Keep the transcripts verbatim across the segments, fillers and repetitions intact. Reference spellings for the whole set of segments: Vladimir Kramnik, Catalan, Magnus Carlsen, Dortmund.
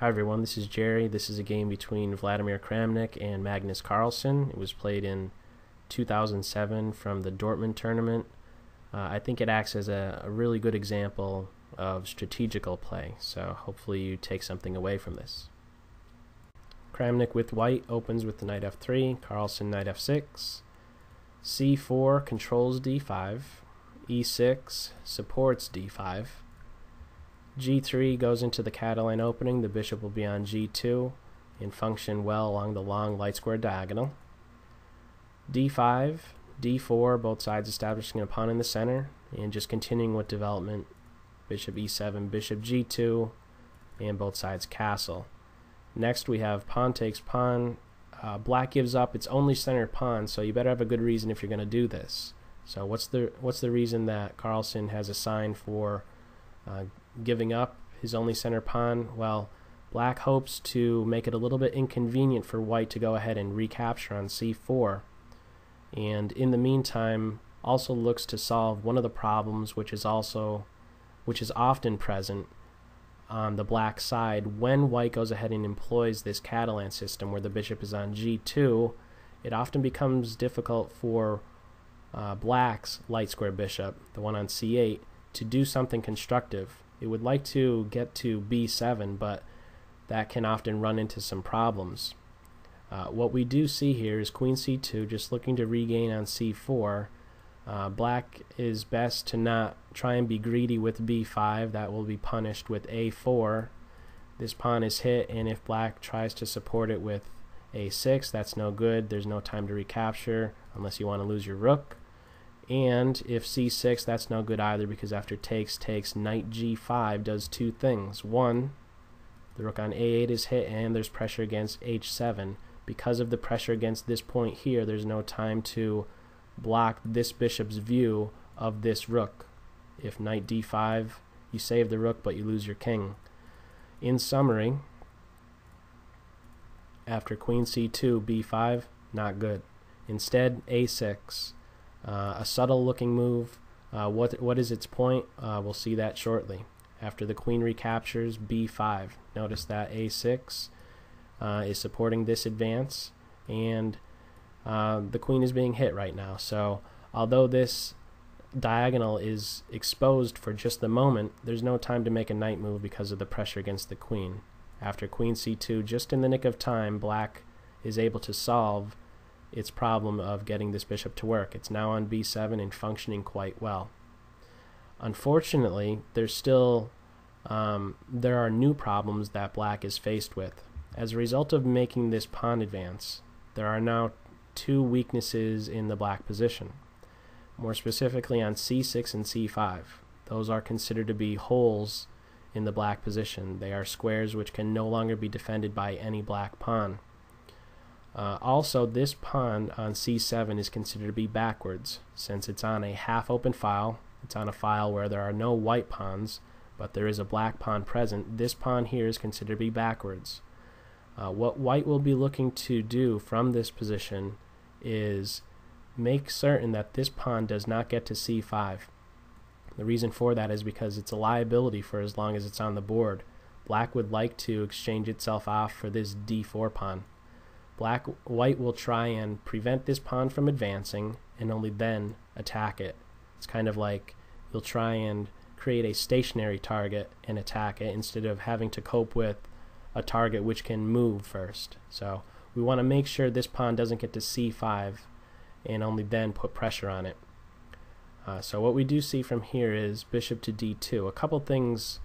Hi everyone, this is Jerry. This is a game between Vladimir Kramnik and Magnus Carlsen. It was played in two thousand seven from the Dortmund tournament. Uh, I think it acts as a, a really good example of strategical play, so hopefully you take something away from this. Kramnik with white opens with the knight f three, Carlsen knight f six, c four controls d five, e six supports d five, g three goes into the Catalan opening. The bishop will be on g two and function well along the long light square diagonal. d five, d four, both sides establishing a pawn in the center and just continuing with development. Bishop e seven, bishop g two, and both sides castle. Next we have pawn takes pawn. Uh, black gives up its only center pawn, so you better have a good reason if you're going to do this. So what's the what's the reason that Carlsen has assigned for Uh, giving up his only center pawn? Well, black hopes to make it a little bit inconvenient for white to go ahead and recapture on c four, and in the meantime also looks to solve one of the problems which is also which is often present on the black side when white goes ahead and employs this Catalan system where the bishop is on g two. It often becomes difficult for uh, black's light square bishop, the one on c eight, to do something constructive. It would like to get to b seven, but that can often run into some problems. Uh, what we do see here is queen c two just looking to regain on c four. Uh, black is best to not try and be greedy with b five. That will be punished with a four. This pawn is hit, and if black tries to support it with a six, that's no good. There's no time to recapture unless you want to lose your rook. And if c six, that's no good either, because after takes takes, knight g five does two things. One, the rook on a eight is hit and there's pressure against h seven. Because of the pressure against this point here, there's no time to block this bishop's view of this rook. If knight d five, you save the rook but you lose your king. In summary, after queen c two, b five, not good. Instead, a six. Uh, a subtle looking move. Uh, what what is its point? Uh, we'll see that shortly. After the queen recaptures, b five. Notice that a six uh, is supporting this advance, and uh, the queen is being hit right now. So although this diagonal is exposed for just the moment, there's no time to make a knight move because of the pressure against the queen. After queen c two, just in the nick of time, black is able to solve its problem of getting this bishop to work. It's now on b seven and functioning quite well. Unfortunately, there's still um, there are new problems that black is faced with. As a result of making this pawn advance, there are now two weaknesses in the black position. More specifically on c six and c five. Those are considered to be holes in the black position. They are squares which can no longer be defended by any black pawn. Uh, also, this pawn on c seven is considered to be backwards, since it's on a half-open file. It's on a file where there are no white pawns, but there is a black pawn present. This pawn here is considered to be backwards. Uh, what white will be looking to do from this position is make certain that this pawn does not get to c five. The reason for that is because it's a liability for as long as it's on the board. Black would like to exchange itself off for this d four pawn. Black white will try and prevent this pawn from advancing and only then attack it. It's kind of like you'll try and create a stationary target and attack it instead of having to cope with a target which can move first. So we want to make sure this pawn doesn't get to c five and only then put pressure on it. Uh, so what we do see from here is bishop to d two. A couple things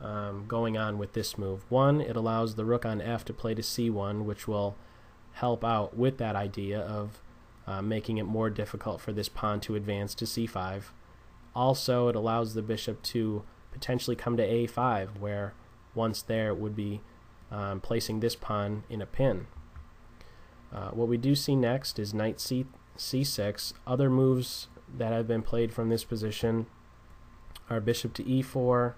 um, going on with this move. One, it allows the rook on f to play to c one, which will help out with that idea of uh, making it more difficult for this pawn to advance to c five. Also, it allows the bishop to potentially come to a five, where once there it would be um, placing this pawn in a pin. Uh, what we do see next is knight c c6. Other moves that have been played from this position are bishop to e four,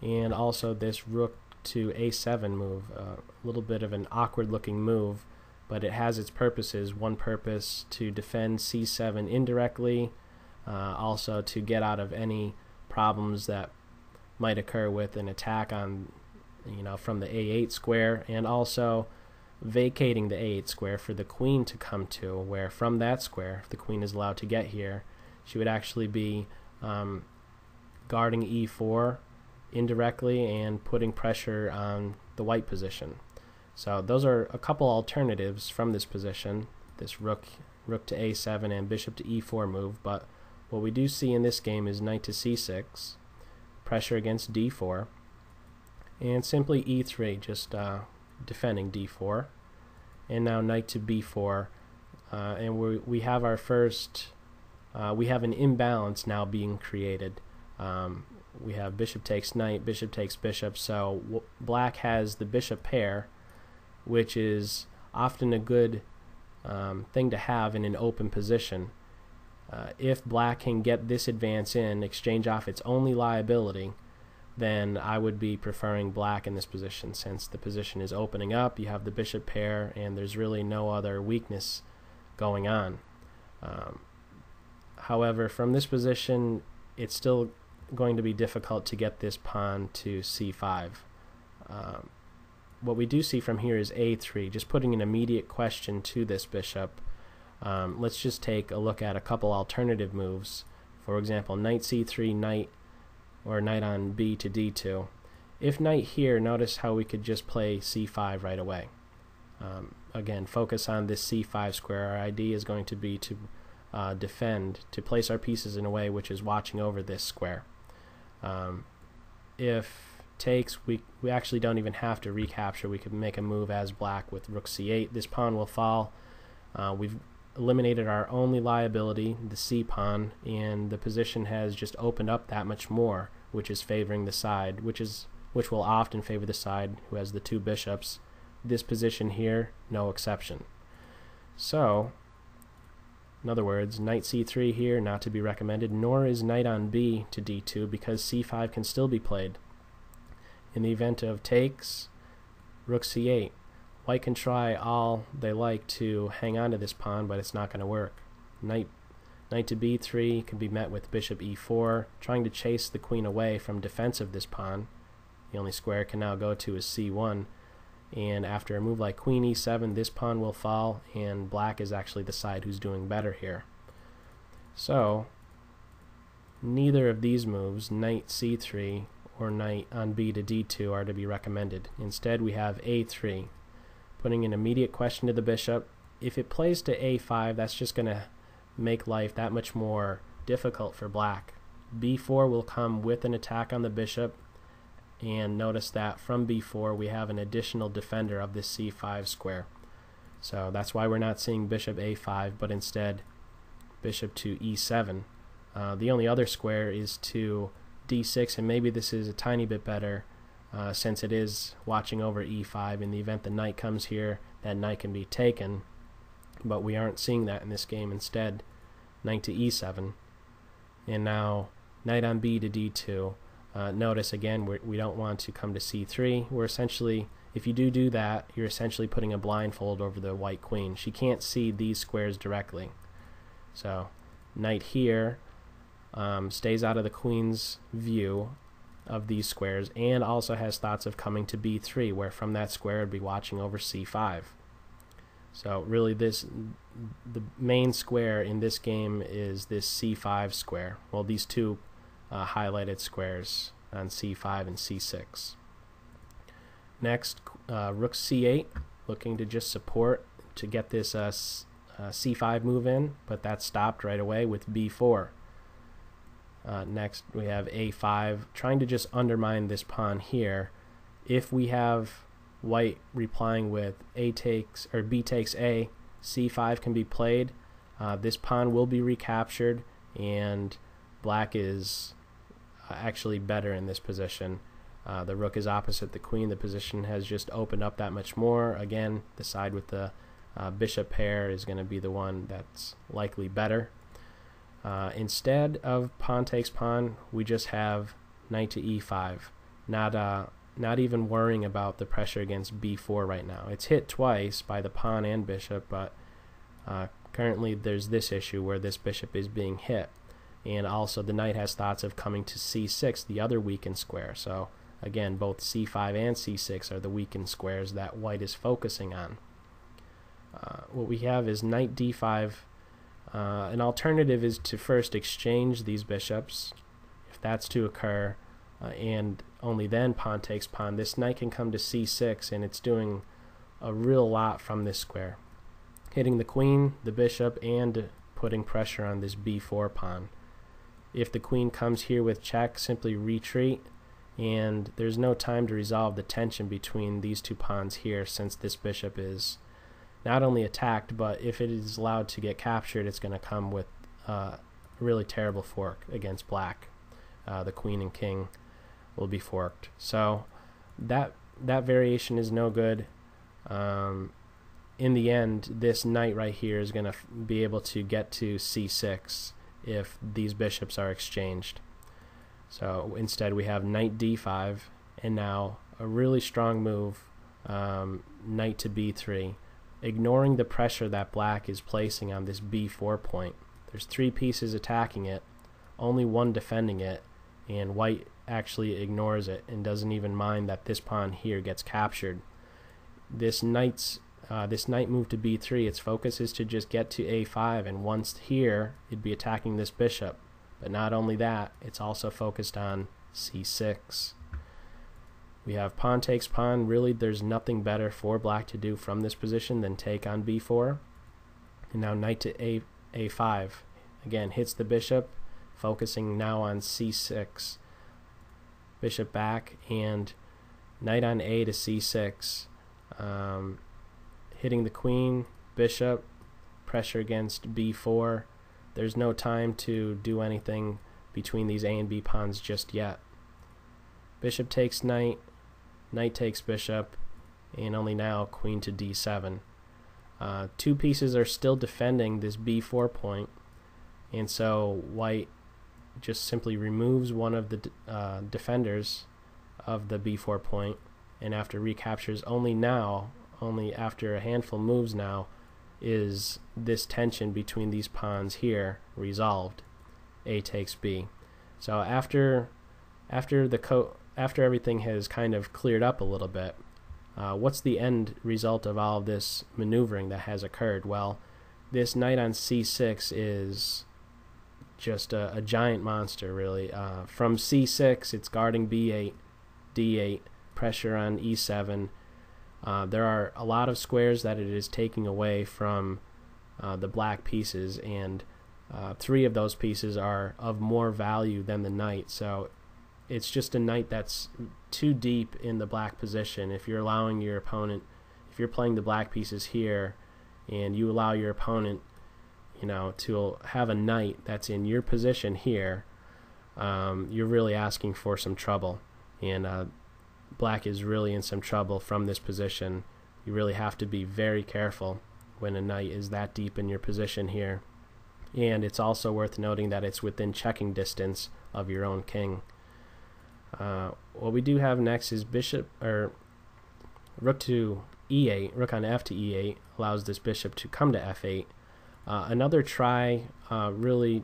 and also this rook to a seven move. Uh, a little bit of an awkward looking move, but it has its purposes. One purpose to defend c seven indirectly, uh, also to get out of any problems that might occur with an attack on you know, from the A eight square, and also vacating the A eight square for the queen to come to, where from that square, if the queen is allowed to get here, she would actually be um, guarding E four indirectly and putting pressure on the white position. So those are a couple alternatives from this position, this rook rook to A seven and bishop to E four move. But what we do see in this game is knight to C six, pressure against D four, and simply E three, just uh, defending D four, and now knight to B four, uh, and we we have our first uh, we have an imbalance now being created. Um, we have bishop takes knight, bishop takes bishop, so w black has the bishop pair, which is often a good um, thing to have in an open position. Uh, if black can get this advance in, exchange off its only liability, then I would be preferring black in this position, since the position is opening up, you have the bishop pair, and there's really no other weakness going on. Um, however, from this position, it's still going to be difficult to get this pawn to C five. Um, what we do see from here is A three, just putting an immediate question to this bishop. Um, let's just take a look at a couple alternative moves. For example, knight C three, knight, or knight on B to D two. If knight here, notice how we could just play C five right away. Um, again, focus on this C five square. Our idea is going to be to uh, defend, to place our pieces in a way which is watching over this square. Um, if takes, we, we actually don't even have to recapture. We could make a move as black with rook C eight. This pawn will fall. Uh, we've eliminated our only liability, the C pawn, and the position has just opened up that much more, which is favoring the side, which is which will often favor the side who has the two bishops. This position here, no exception. So, in other words, knight C three here, not to be recommended, nor is knight on B to D two, because C five can still be played. In the event of takes, rook C eight. White can try all they like to hang on to this pawn, but it's not going to work. Knight, knight to B three can be met with bishop E four, trying to chase the queen away from defense of this pawn. The only square it can now go to is C one, and after a move like queen E seven, this pawn will fall, and black is actually the side who's doing better here. So neither of these moves, knight C three or knight on B to D two, are to be recommended. Instead, we have A three, putting an immediate question to the bishop. If it plays to A five, that's just going to make life that much more difficult for black. B four will come with an attack on the bishop, and notice that from B four we have an additional defender of this C five square. So that's why we're not seeing bishop A five, but instead bishop to E seven. Uh, the only other square is to D six, and maybe this is a tiny bit better, Uh, since it is watching over E five. In the event the knight comes here, that knight can be taken, but we aren't seeing that in this game. Instead, knight to E seven, and now knight on B to D two. Uh, notice again, we're, we don't want to come to C three. We're essentially, if you do do that, you're essentially putting a blindfold over the white queen. She can't see these squares directly. So knight here um, stays out of the queen's view of these squares, and also has thoughts of coming to B three, where from that square would be watching over C five. So really, this the main square in this game is this C five square. Well, these two uh, highlighted squares on C five and C six. Next, uh, rook C eight, looking to just support to get this uh, uh, C five move in, but that's stopped right away with B four. Uh, next, we have A five, trying to just undermine this pawn here. If we have white replying with A takes or B takes A, C five can be played. Uh, this pawn will be recaptured, and black is actually better in this position. Uh, the rook is opposite the queen. The position has just opened up that much more. Again, the side with the uh, bishop pair is going to be the one that's likely better. Uh, instead of pawn takes pawn, we just have knight to E five. Not uh, not even worrying about the pressure against B four right now. It's hit twice by the pawn and bishop, but uh, currently there's this issue where this bishop is being hit, and also the knight has thoughts of coming to C six, the other weakened square. So Again, both c five and c six are the weakened squares that white is focusing on. Uh, what we have is knight d five. Uh, an alternative is to first exchange these bishops, if that's to occur, uh, and only then pawn takes pawn. This knight can come to c six, and it's doing a real lot from this square, hitting the queen, the bishop, and putting pressure on this b four pawn. If the queen comes here with check, simply retreat, and there's no time to resolve the tension between these two pawns here, since this bishop is not only attacked, but if it is allowed to get captured, it's going to come with uh, a really terrible fork against black. Uh, the queen and king will be forked. So that that variation is no good. Um, in the end, this knight right here is going to be able to get to c six if these bishops are exchanged. So instead we have knight d five, and now a really strong move, um, knight to b three, ignoring the pressure that black is placing on this b four point. There's three pieces attacking it, only one defending it, and white actually ignores it and doesn't even mind that this pawn here gets captured. This knight's Uh, this knight moved to b three, its focus is to just get to a five, and once here, it'd be attacking this bishop. But not only that, it's also focused on c six. We have pawn takes pawn. Really, there's nothing better for black to do from this position than take on b four. And now knight to a, a5. Again, hits the bishop, focusing now on c six. Bishop back, and knight on a to c six. Um... hitting the queen, bishop, pressure against b four. There's no time to do anything between these a and b pawns just yet. Bishop takes knight, knight takes bishop, and only now queen to d seven. Uh, two pieces are still defending this b four point, and so white just simply removes one of the uh, defenders of the b four point, and after recaptures, only now only after a handful moves now is this tension between these pawns here resolved. A takes B. So after after the co after everything has kind of cleared up a little bit, uh, what's the end result of all of this maneuvering that has occurred? Well, this knight on c six is just a, a giant monster, really. Uh, from c six, it's guarding b eight, d eight, pressure on e seven. Uh, there are a lot of squares that it is taking away from uh, the black pieces, and uh, three of those pieces are of more value than the knight. So it's just a knight that's too deep in the black position. If you're allowing your opponent, if you're playing the black pieces here and you allow your opponent, you know, to have a knight that's in your position here, um, you're really asking for some trouble. And uh, black is really in some trouble from this position. You really have to be very careful when a knight is that deep in your position here. And it's also worth noting that it's within checking distance of your own king. Uh, what we do have next is bishop or rook to e eight. Rook on f to e eight allows this bishop to come to f eight. Uh, another try uh, really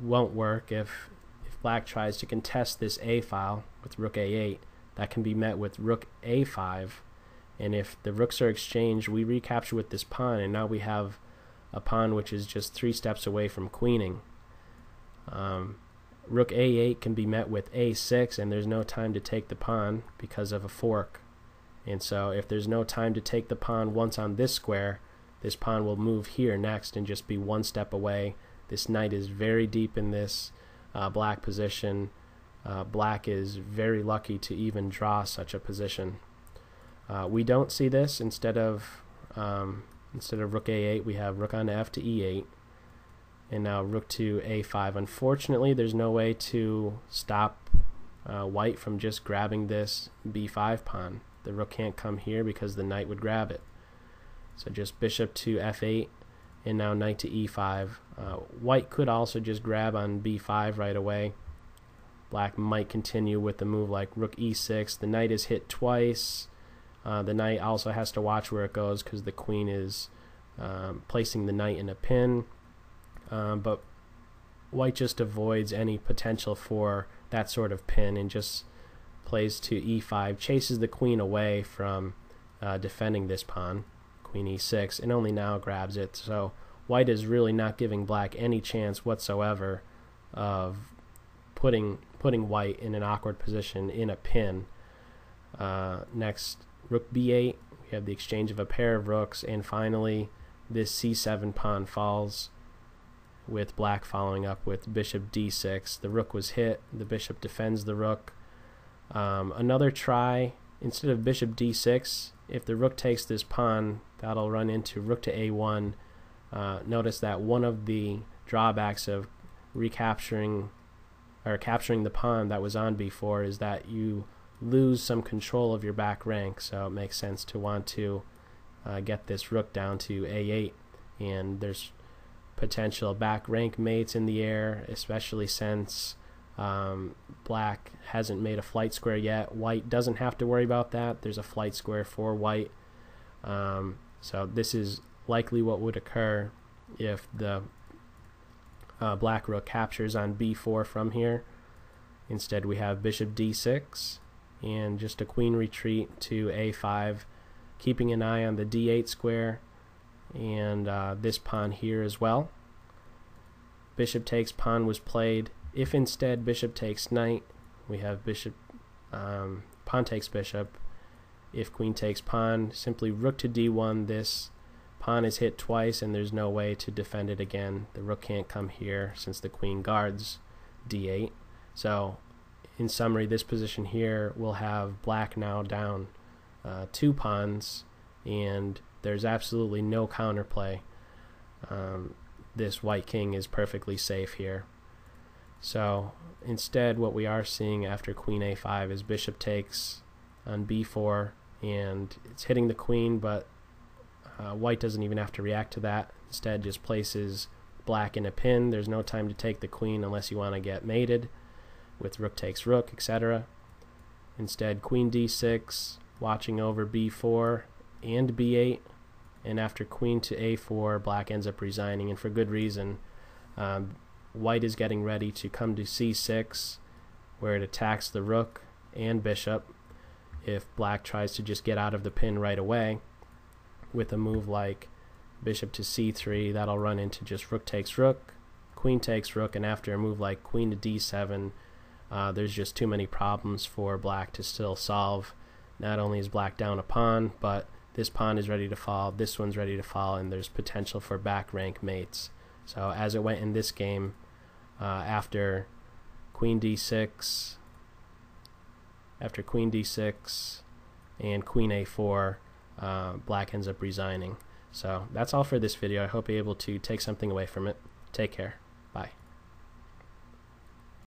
won't work if if black tries to contest this a file with rook a eight. That can be met with rook a five, and if the rooks are exchanged, we recapture with this pawn, and now we have a pawn which is just three steps away from queening. Um, rook a eight can be met with a six, and there's no time to take the pawn because of a fork. And so if there's no time to take the pawn once on this square, this pawn will move here next and just be one step away. This knight is very deep in this uh, black position. Uh, black is very lucky to even draw such a position. Uh, we don't see this. Instead of um, instead of rook a eight, we have rook on f to e eight, and now rook to a five. Unfortunately, there's no way to stop uh, white from just grabbing this b five pawn. The rook can't come here because the knight would grab it. So just bishop to f eight, and now knight to e five. Uh, white could also just grab on b five right away. Black might continue with the move like rook e six. The knight is hit twice. Uh, the knight also has to watch where it goes because the queen is um, placing the knight in a pin. Um, but white just avoids any potential for that sort of pin and just plays to e five, chases the queen away from uh, defending this pawn, queen e six, and only now grabs it. So white is really not giving black any chance whatsoever of putting putting white in an awkward position in a pin. Uh, next, rook b eight, we have the exchange of a pair of rooks, and finally this c seven pawn falls, with black following up with bishop d six. The rook was hit, the bishop defends the rook. Um, another try, instead of bishop d six, if the rook takes this pawn, that'll run into rook to a one. Uh, notice that one of the drawbacks of recapturing or capturing the pawn that was on b four is that you lose some control of your back rank, so it makes sense to want to uh, get this rook down to a eight, and there's potential back rank mates in the air, especially since um, black hasn't made a flight square yet. White doesn't have to worry about that. There's a flight square for white. Um, so this is likely what would occur if the uh, black rook captures on b four from here. Instead we have bishop d six and just a queen retreat to a five, keeping an eye on the d eight square and uh, this pawn here as well. Bishop takes pawn was played. If instead bishop takes knight, we have bishop um, pawn takes bishop. If queen takes pawn, simply rook to d one. This pawn is hit twice and there's no way to defend it again. The rook can't come here since the queen guards d eight. So in summary, this position here will have black now down uh, two pawns, and there's absolutely no counterplay. Um, this white king is perfectly safe here. So instead what we are seeing after queen a five is bishop takes on b four, and it's hitting the queen, but uh, white doesn't even have to react to that. Instead just places black in a pin. There's no time to take the queen unless you want to get mated with rook takes rook, et cetera. Instead queen d six, watching over b four and b eight, and after queen to a four, black ends up resigning, and for good reason. Um, white is getting ready to come to c six, where it attacks the rook and bishop if black tries to just get out of the pin right away with a move like bishop to c three. That'll run into just rook takes rook, queen takes rook, and after a move like queen to d seven, uh, there's just too many problems for black to still solve. Not only is black down a pawn, but this pawn is ready to fall, this one's ready to fall, and there's potential for back rank mates. So as it went in this game, uh, after queen d six, after queen d six and queen a four, uh, black ends up resigning. So that's all for this video. I hope you're able to take something away from it. Take care. Bye.